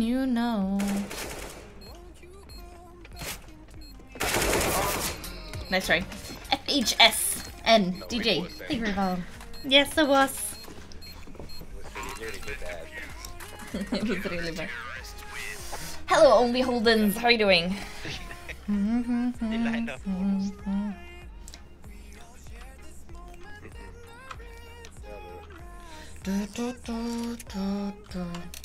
You know. Nice try. FHSN DJ. Thank you for following. Yes, it was. It was really bad. Hello, Only Holdens. How are you doing? They lined up for us.